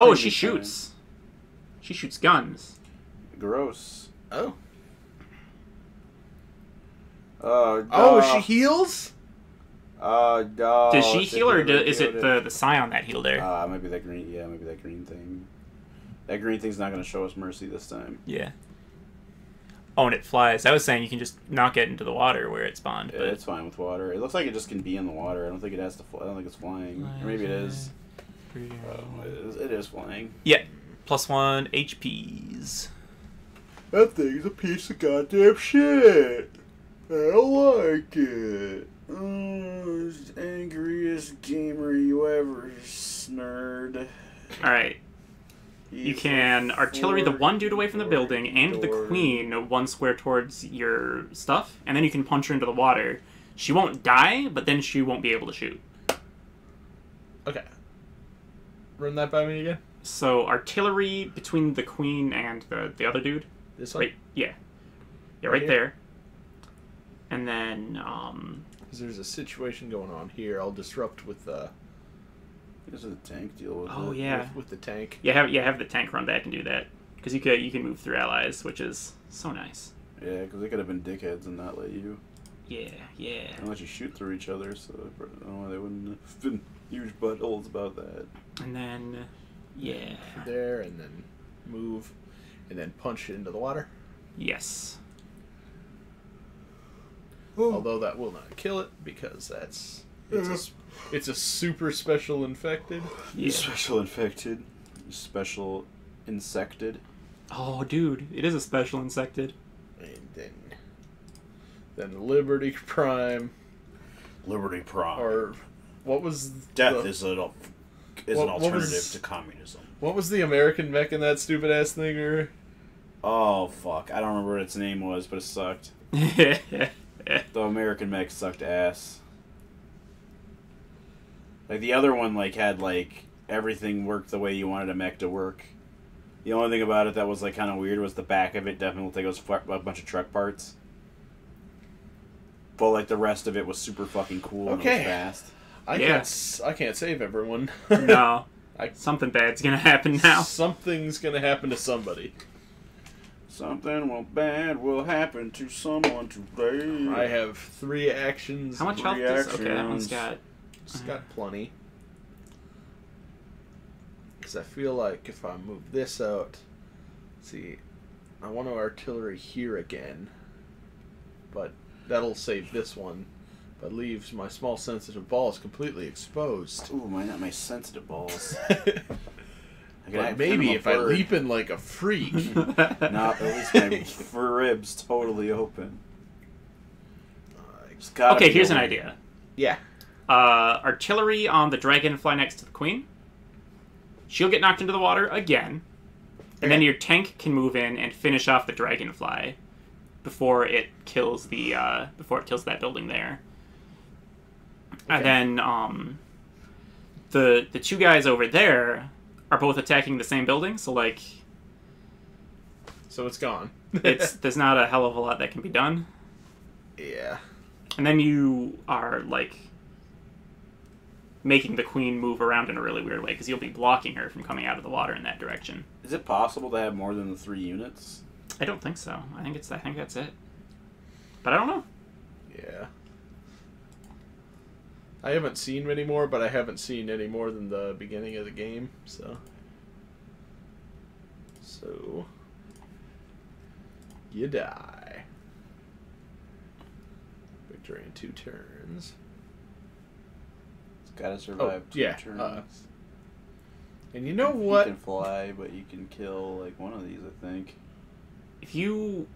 Oh, she shoots. She shoots guns. Gross. Oh. She heals? No. Does she heal, or is it the scion that healed her? Maybe that green. Yeah, maybe that green thing. That green thing's not going to show us mercy this time. Yeah. Oh, and it flies. I was saying you can just not get into the water where it spawned. Yeah, but it's fine with water. It looks like it just can be in the water. I don't think it has to fly. I don't think it's flying. Or maybe it is. Oh, it is flying. Yeah. +1 HPs. That thing's a piece of goddamn shit. I don't like it. Oh, it's the angriest gamer you ever snurred. Alright. You can artillery the one dude away from the building and the queen one square towards your stuff, and then you can punch her into the water. She won't die, but then she won't be able to shoot. Okay. Run that by me again. So artillery between the queen and the other dude. This one? Right, yeah. Yeah, right there. And then, because there's a situation going on here. I'll disrupt with the... Because of the tank deal with oh, yeah. With the tank. Yeah, have the tank run back and do that. Because you can move through allies, which is so nice. Yeah, because they could have been dickheads and not let you. Yeah, yeah. Unless you shoot through each other, so they wouldn't have been huge buttholes about that. And then, yeah. There, and then move, and then punch it into the water. Yes. Ooh. Although that will not kill it, because that's... It's a super special infected. Yeah. Special infected. Special insected. Oh, dude. It is a special insected. And then Liberty Prime. Liberty Prime. Or what was... Death is an alternative to communism. What was the American mech in that stupid-ass thing? Or... Oh, fuck. I don't remember what its name was, but it sucked. The American mech sucked ass. Like, the other one, like, had, like, everything worked the way you wanted a mech to work. The only thing about it that was, like, kind of weird was the back of it definitely looked like it was a bunch of truck parts. But, like, the rest of it was super fucking cool and fast. I can't save everyone. No. Something bad's gonna happen now. Something's gonna happen to somebody. Something bad will happen to someone today. I have 3 actions. How much health does... Okay, that one's got... It's got plenty. Because I feel like if I move this out... See, I want to artillery here again. But that'll save this one. But leaves my small sensitive balls completely exposed. Ooh, not my sensitive balls. But maybe if I leap in like a freak. At least my ribs totally open. Okay, here's an idea. Yeah. Artillery on the dragonfly next to the queen. She'll get knocked into the water again. And then your tank can move in and finish off the dragonfly before it kills that building there. Okay. And then the 2 guys over there are both attacking the same building, so like it's gone. There's not a hell of a lot that can be done. Yeah. And then you are like making the queen move around in a really weird way, because you'll be blocking her from coming out of the water in that direction. Is it possible to have more than the 3 units? I don't think so. I think that's it. But I don't know. Yeah. I haven't seen many more, but I haven't seen any more than the beginning of the game, so. So. You die. Victory in 2 turns. Gotta survive 2 turns. And you know what? You can fly, but you can kill like one of these, I think. If you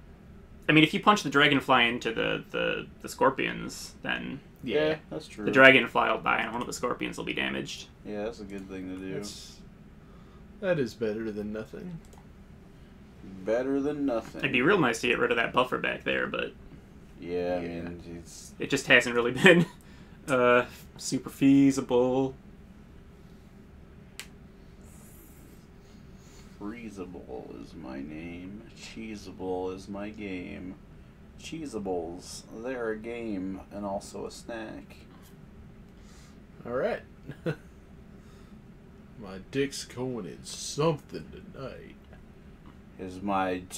punch the dragonfly into the scorpions, then yeah, that's true. The dragonfly will die, and one of the scorpions will be damaged. Yeah, that's a good thing to do. That is better than nothing. Better than nothing. It'd be real nice to get rid of that buffer back there, but yeah, I mean, it just hasn't really been. Super feasible. Freezable is my name. Cheesable is my game. Cheesables, they're a game and also a snack. Alright. My dick's going in something tonight.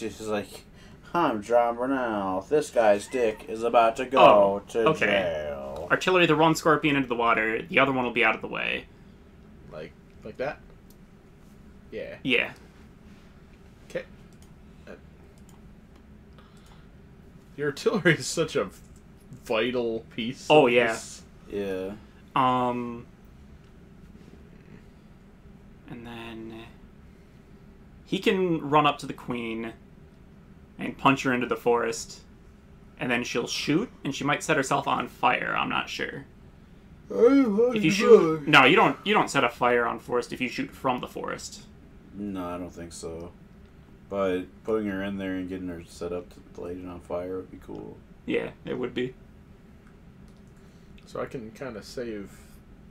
She's like, I'm John Bernal. This guy's dick is about to go to jail. Artillery the one scorpion into the water. The other one will be out of the way. Like that? Yeah. Yeah. Okay. The artillery is such a vital piece. Oh, yeah. Yeah. And then he can run up to the queen and punch her into the forest, and then she'll shoot, and she might set herself on fire. I'm not sure. If you shoot, no, you don't set a fire on forest if you shoot from the forest. No, I don't think so. But putting her in there and getting her set up to light it on fire would be cool. Yeah, it would be. So I can kind of save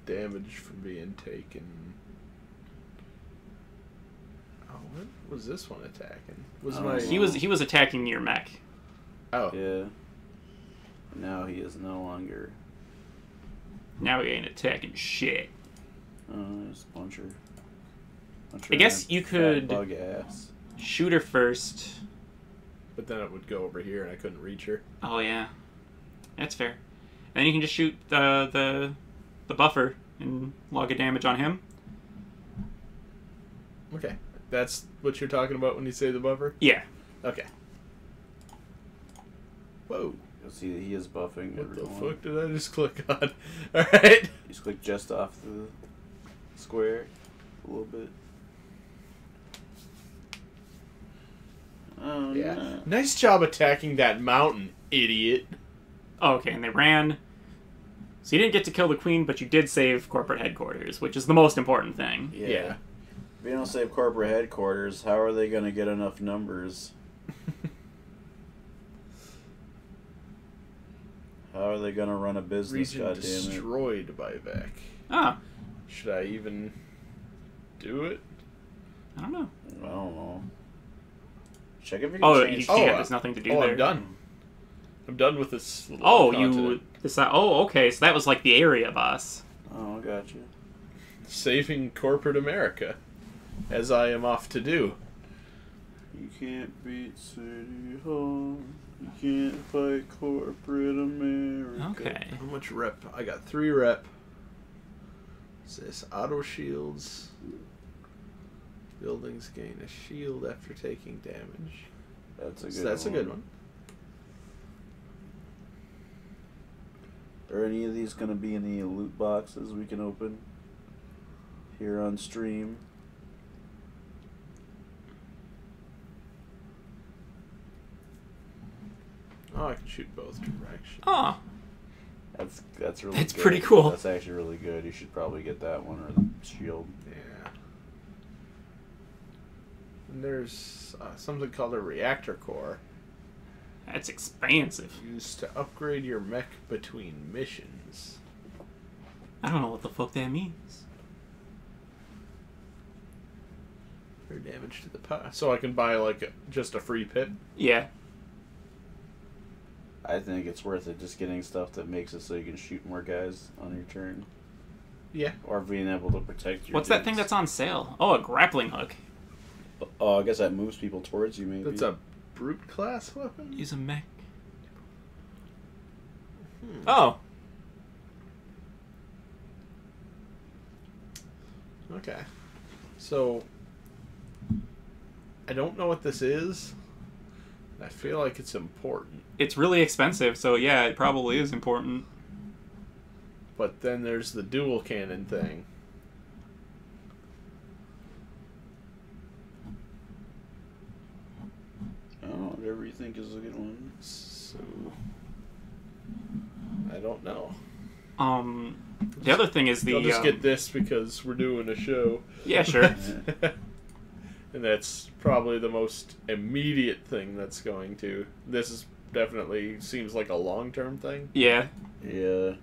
damage from being taken. Oh, what was this one attacking? He was attacking your mech. Oh. Yeah. Now he is no longer. Now he ain't attacking shit. Just punch her. I guess you could bug ass. Shoot her first. But then it would go over here and I couldn't reach her. Oh yeah. That's fair. Then you can just shoot the buffer and log a damage on him. Okay. That's what you're talking about when you say the buffer? Yeah. Okay. Whoa. You'll see that he is buffing. What the fuck did I just click on? Alright. You just click just off the square a little bit. Oh, yeah. No. Nice job attacking that mountain, idiot. Oh, okay, and they ran. So you didn't get to kill the queen, but you did save corporate headquarters, which is the most important thing. Yeah. If you don't save corporate headquarters, how are they going to get enough numbers? How are they going to run a business, goddammit? Region destroyed by Vec. Ah. Should I even do it? I don't know. I don't know. Check if you can change. Oh, you can't. There's nothing to do there. Oh, I'm done. I'm done with this. Oh, continent. Okay. So that was like the area boss. Oh, gotcha. Saving corporate America, as I am off to do. You can't beat City Hall. You can't fight corporate America. Okay. How much rep? I got 3 rep. What's this? Auto shields. Buildings gain a shield after taking damage. That's a good one. Are any of these going to be any loot boxes we can open here on stream? Oh, I can shoot both directions. Oh. That's really good. That's pretty cool. That's actually really good. You should probably get that one or the shield. Yeah. And there's something called a reactor core. That's expansive. Used to upgrade your mech between missions. I don't know what the fuck that means. For damage to the power. So I can buy, like, just a free pit? Yeah. I think it's worth it just getting stuff that makes it so you can shoot more guys on your turn. Yeah. Or being able to protect your... What's that thing that's on sale? Oh, a grappling hook. Oh, I guess that moves people towards you, maybe. That's a... brute class weapon? Use a mech. Oh. Okay. So, I don't know what this is. I feel like it's important. It's really expensive, so yeah, it probably is important. But then there's the dual cannon thing. Whatever you think is a good one. So, I don't know. The other thing is the... I'll just get this because we're doing a show. Yeah, sure. And that's probably the most immediate thing that's going to... This is definitely seems like a long-term thing. Yeah. Yeah.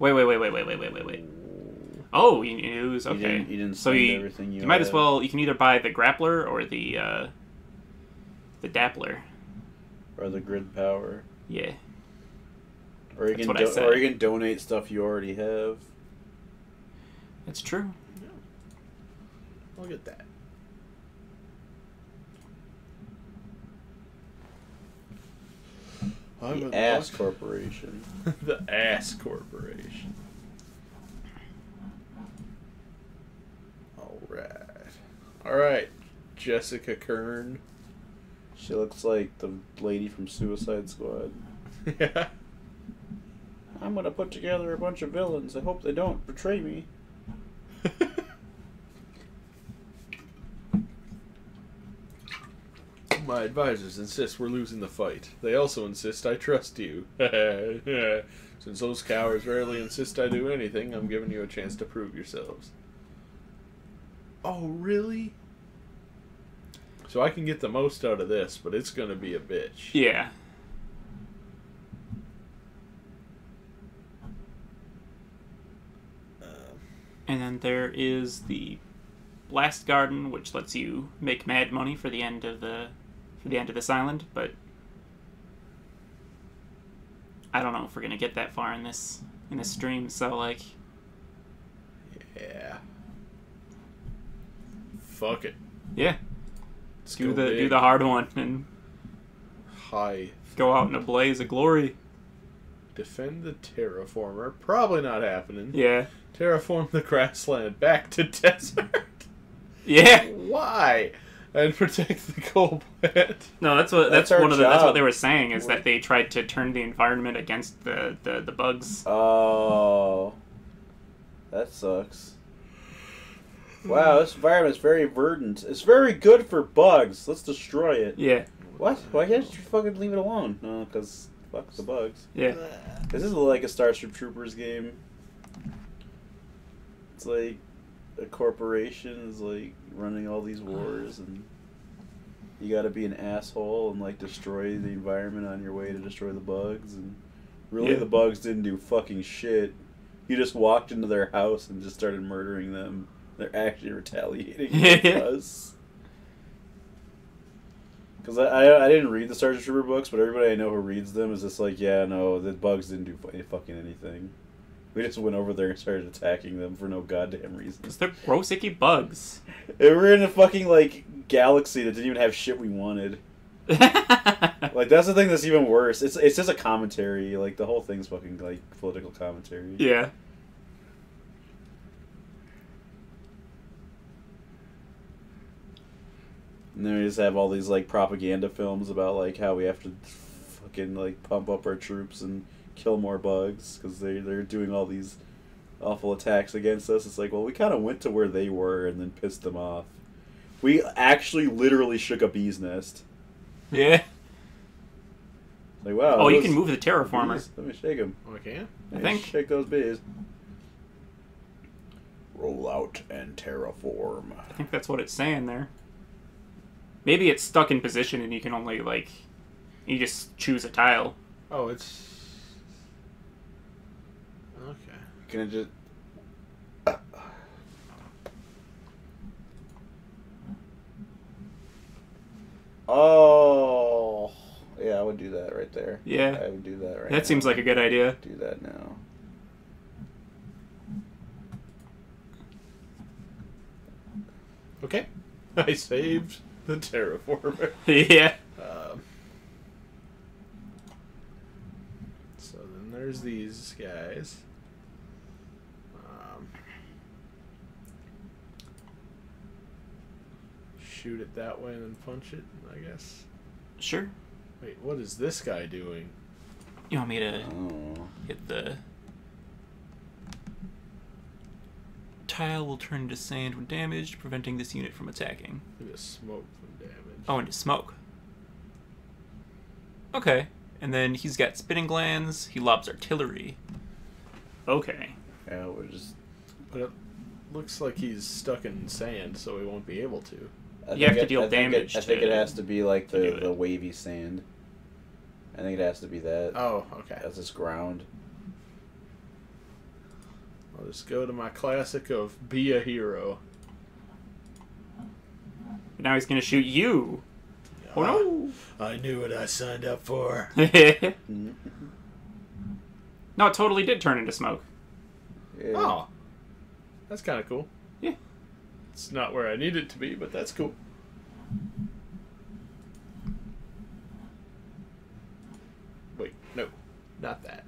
Wait. Oh, you news. Okay, you didn't so everything you might as well. You can either buy the grappler or the dappler, or the grid power. Yeah. Or you can donate stuff you already have. It's true. Yeah. Look at that. The Ass Corporation. The Ass Corporation. Alright. Alright. Jessica Kern. She looks like the lady from Suicide Squad. Yeah. I'm gonna put together a bunch of villains. I hope they don't betray me. My advisors insist we're losing the fight. They also insist I trust you. Since those cowards rarely insist I do anything, I'm giving you a chance to prove yourselves. Oh, really? So I can get the most out of this, but it's going to be a bitch. Yeah. And then there is the Blast Garden, which lets you make mad money for the end of the... the end of this island, but I don't know if we're gonna get that far in this stream, so like yeah, fuck it. Yeah, let's do the hard one and go out in a blaze of glory. Defend the terraformer. Probably not happening. Yeah, terraform the grassland back to desert. Yeah, why? And protect the coal plant. No, that's what that's what they were saying, is that they tried to turn the environment against the bugs. Oh, that sucks. Wow, this environment's very verdant. It's very good for bugs. Let's destroy it. Yeah. What? Why can't you fucking leave it alone? No, because fuck the bugs. Yeah. This is like a Starship Troopers game. It's like a corporation is like running all these wars, and you got to be an asshole and like destroy the environment on your way to destroy the bugs. And really, yeah, the bugs didn't do fucking shit. You just walked into their house and just started murdering them. They're actually retaliating against us. Because I didn't read the Starship Trooper books, but everybody I know who reads them is just like, yeah, no, the bugs didn't do fucking anything. We just went over there and started attacking them for no goddamn reason. Because they're gross, icky bugs. And we're in a fucking, like, galaxy that didn't even have shit we wanted. Like, that's the thing that's even worse. It's just a commentary. Like, the whole thing's fucking, like, political commentary. Yeah. And then we just have all these, like, propaganda films about, like, how we have to fucking, like, pump up our troops and kill more bugs because they're doing all these awful attacks against us. It's like, well, we kind of went to where they were and then pissed them off. We actually literally shook a bee's nest. Yeah. Like, wow. Oh, you can move the terraformer. Bees, let me shake them. Oh, I can? I think. Shake those bees. Roll out and terraform. I think that's what it's saying there. Maybe it's stuck in position and you can only, like, you just choose a tile. Oh, it's... Can it just... Oh, yeah, I would do that right there. Yeah, I would do that right now. That seems like a good idea. Do that now. Okay, I saved the terraformer. Yeah. So then there's these guys. Shoot it that way and then punch it, I guess. Sure. Wait, what is this guy doing? You want me to hit the... Tile will turn into sand when damaged, preventing this unit from attacking. Look at smoke when damaged. Oh, into smoke. Okay. And then he's got spitting glands. He lobs artillery. Okay. Yeah, we're just... But it looks like he's stuck in sand, so he won't be able to. You have to deal damage. I think it has to be like the wavy sand. I think it has to be that. Oh, okay. That's its ground. I'll just go to my classic of be a hero. Now he's gonna shoot you. Oh no! I knew what I signed up for. No, it totally did turn into smoke. Yeah. Oh. That's kind of cool. Yeah. It's not where I need it to be, but that's cool. Wait, no. Not that.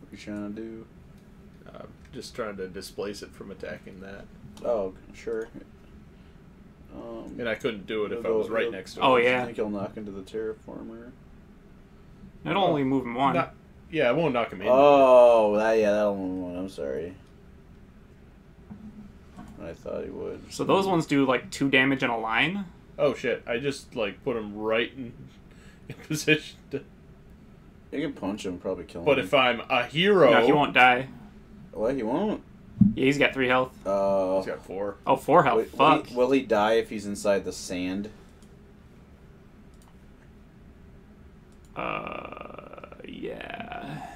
What are you trying to do? I'm just trying to displace it from attacking that. Oh, sure. And I couldn't do it if I was right next to it. Oh, yeah. I think he'll knock into the terraformer. That'll only move him one. Not, yeah, it won't knock him in. Oh, yeah, that'll move him one. I'm sorry. I thought he would. So those ones do, like, 2 damage in a line? Oh, shit. I just, like, put him right in position to... You can punch him, probably kill him. But if I'm a hero... No, he won't die. Well, he won't. Yeah, he's got 3 health. He's got 4. Oh, 4 health. Wait, fuck. Will he die if he's inside the sand? Yeah.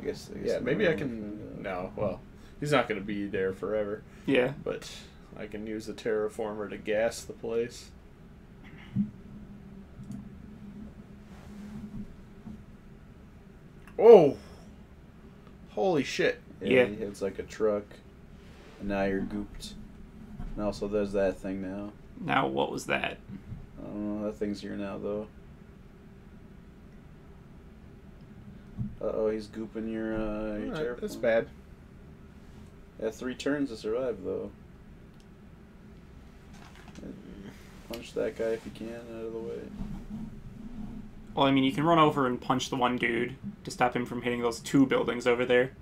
I guess yeah, maybe I can... No, well, he's not going to be there forever. Yeah. But I can use the terraformer to gas the place. Oh! Holy shit. Yeah. He hits like a truck. And now you're gooped. And also there's that thing now. Now what was that? I don't know. That thing's here now, though. Uh-oh, he's gooping your terraform. That's bad. Yeah, 3 turns to survive, though. Punch that guy if you can out of the way. Well, I mean, you can run over and punch the one dude to stop him from hitting those 2 buildings over there.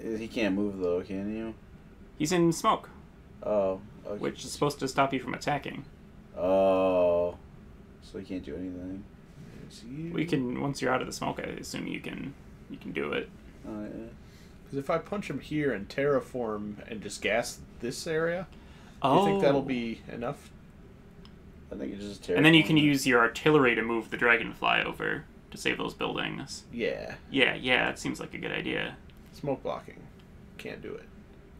He can't move, though, can you? He's in smoke. Oh. Okay. Which is supposed to stop you from attacking. Oh. So he can't do anything. We can, once you're out of the smoke, I assume you can do it. Oh, yeah. Because if I punch him here and terraform and just gas this area, do you think that'll be enough? I think it's just terraform. And then you can use your artillery to move the dragonfly over to save those buildings. Yeah. Yeah, yeah, it seems like a good idea. Smoke blocking. Can't do it.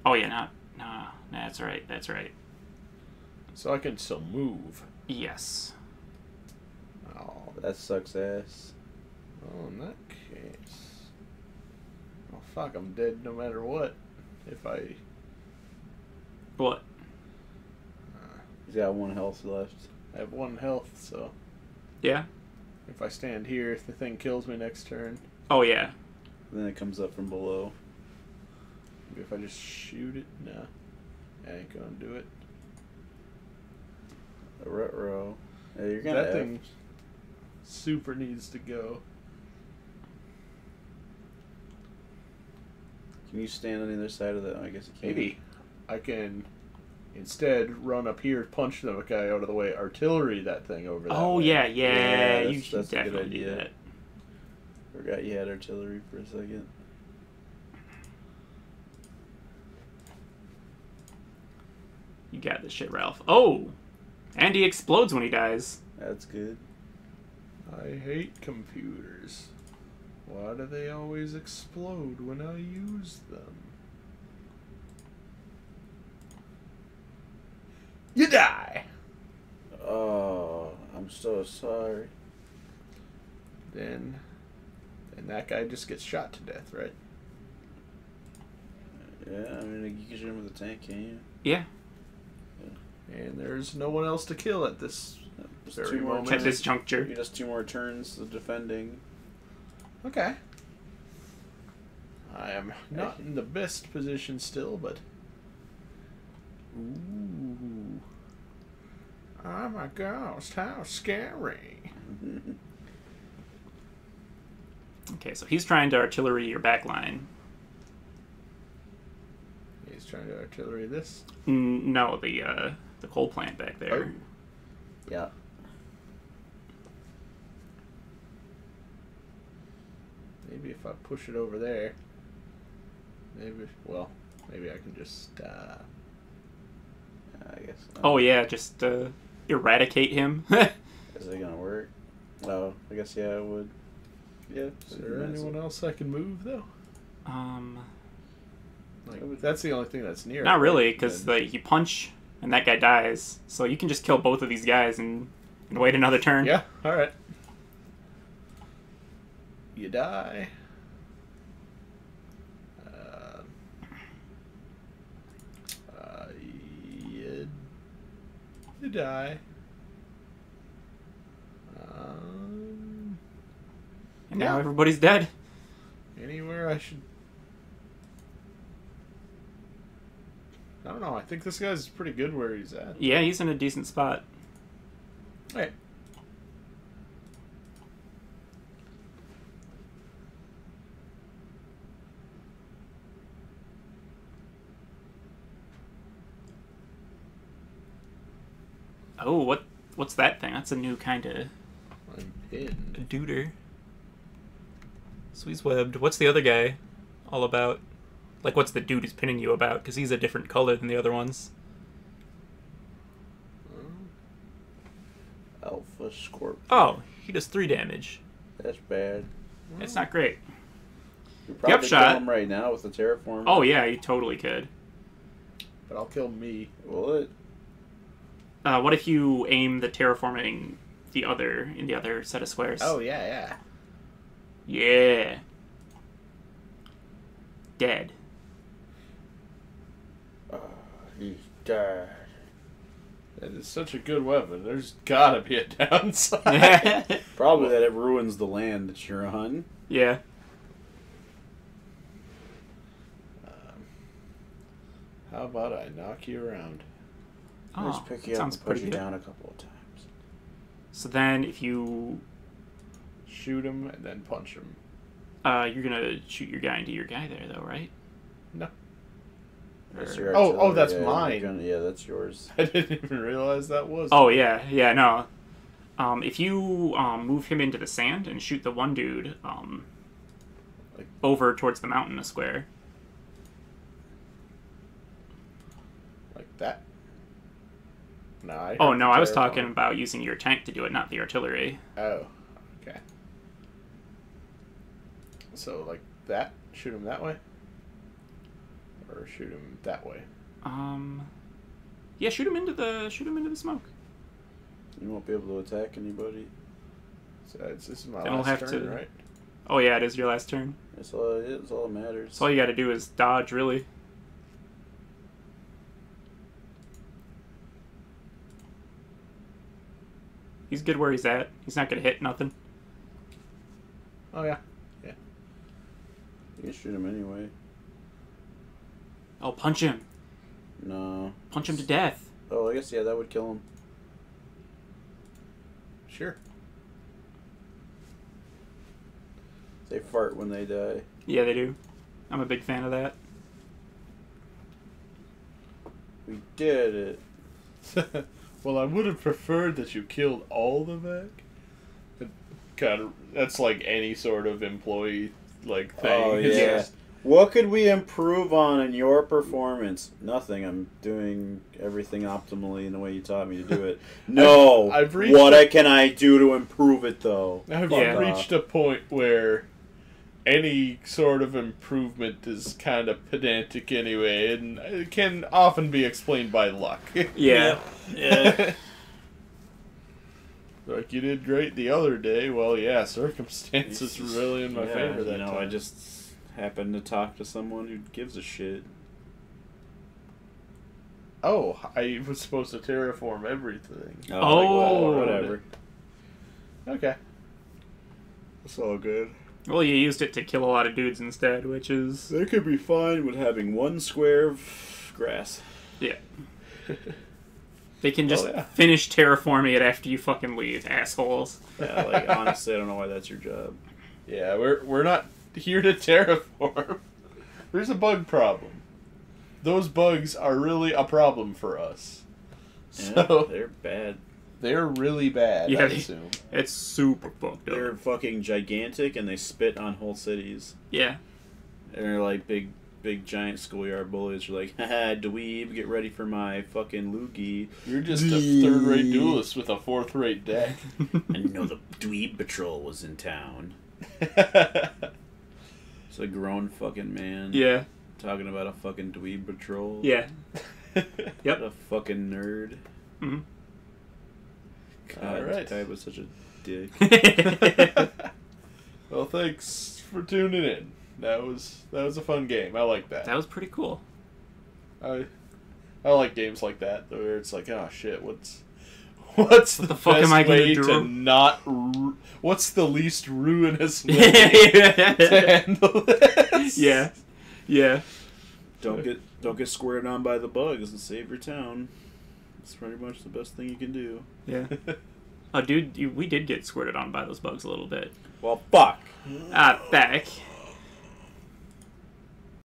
Oh, yeah, nah, that's right, that's right. So I can still move. Yes. Oh, that sucks ass. Oh, in that case... Oh, fuck, I'm dead no matter what. If I... What? He's got 1 health left. I have 1 health, so... Yeah? If I stand here, if the thing kills me next turn... Oh, yeah. Then it comes up from below. Maybe if I just shoot it? Nah. I ain't gonna do it. The row. Yeah, you're gonna that thing super needs to go. Can you stand on the other side of that? I guess it can't. Maybe. I can instead run up here, punch the guy out of the way, artillery that thing over there. Oh, yeah. That's, you should definitely do that. Forgot you had artillery for a second. You got this shit, Ralph. Oh! And he explodes when he dies. That's good. I hate computers. Why do they always explode when I use them? You die! Oh, I'm so sorry. Then... And that guy just gets shot to death, right? Yeah, I mean, you can shoot him with a tank, can't you? Yeah. And there's no one else to kill at this very moment. At this juncture. He does 2 more turns of defending. Okay. I am not in the best position still, but... Ooh. I'm a ghost. How scary. Okay, so he's trying to artillery your back line. He's trying to artillery this? No, the coal plant back there. Oh. Yeah. Maybe if I push it over there, maybe I can just, I guess not. Oh, yeah, just, eradicate him. Is it gonna work? No, I guess, yeah, it would. Yeah. Is there anyone else I can move, though? Like, that's the only thing that's near. Not really, because you punch, and that guy dies. So you can just kill both of these guys and Wait another turn? Yeah, alright. You die. You die. And now everybody's dead. Anywhere I should... I don't know. I think this guy's pretty good where he's at. Yeah, he's in a decent spot. Alright. Oh, what's that thing? That's a new kind of... Duder. So he's webbed. What's the other guy all about? Like, what's the dude who's pinning you about? Because he's a different color than the other ones. Alpha Scorpion. Oh, he does 3 damage. That's bad. It's not great. You probably upshot. Kill him right now with the terraform. Oh yeah, you totally could. But I'll kill me. Will it? What if you aim the terraforming in the other set of squares? Oh yeah, yeah. Yeah. Dead. He's dead. That is such a good weapon. There's gotta be a downside. Probably that it ruins the land that you're on. Yeah. How about I knock you around? Oh, just pick you up and push you down a couple of times. So then if you... shoot him and then punch him. You're gonna shoot your guy into your guy there, though, right? No. Oh, that's mine. Yeah, that's yours. I didn't even realize that was. Oh, yeah, no. If you move him into the sand and shoot the one dude over towards the mountain a square. Like that? No, oh, no, I was talking about using your tank to do it, not the artillery. Oh, okay. So, like that? Shoot him that way? Or shoot him that way? Yeah, shoot him into the smoke. You won't be able to attack anybody. So this is my last turn, right? Oh yeah, it is your last turn. It's all that matters. So all you gotta do is dodge, really. He's good where he's at. He's not gonna hit nothing. Oh yeah. You can shoot him anyway. Oh, punch him. No. Punch him to death. Oh, I guess, yeah, that would kill him. Sure. They fart when they die. Yeah, they do. I'm a big fan of that. We did it. Well, I would have preferred that you killed all the mech. That's like any sort of employee... thing. Oh, yeah. What could we improve on in your performance? Nothing. I'm doing everything optimally in the way you taught me to do it. No. Can I do to improve it, though? I've reached a point where any sort of improvement is kind of pedantic anyway, and it can often be explained by luck. Yeah. Like, you did great the other day. Well, yeah, circumstances were really in my favor that time. I just happened to talk to someone who gives a shit. Oh, I was supposed to terraform everything. Whatever. Okay. That's all good. Well, you used it to kill a lot of dudes instead, which is... They could be fine with having one square of grass. Yeah. They can just finish terraforming it after you fucking leave, assholes. Yeah, like, honestly, I don't know why that's your job. Yeah, we're not here to terraform. There's a bug problem. Those bugs are really a problem for us. Yeah, so they're bad. They're really bad, I assume. It's super fucked up. They're fucking gigantic, and they spit on whole cities. Yeah. And they're like big giant schoolyard bullies are like, haha, dweeb, get ready for my fucking loogie. You're just a third-rate duelist with a fourth-rate deck. And the dweeb patrol was in town. It's a grown fucking man. Yeah. Talking about a fucking dweeb patrol. Yeah. Yep. What a fucking nerd. Mm-hmm. God, right. I was such a dick. Well, thanks for tuning in. That was a fun game. I like that. That was pretty cool. I like games like that where it's like, oh shit, what the fuck am I going to do? What's the least ruinous way to handle this? Yeah, yeah. Don't get squared on by the bugs and save your town. It's pretty much the best thing you can do. Yeah. Oh, dude, we did get squirted on by those bugs a little bit. Well, fuck. Ah, back.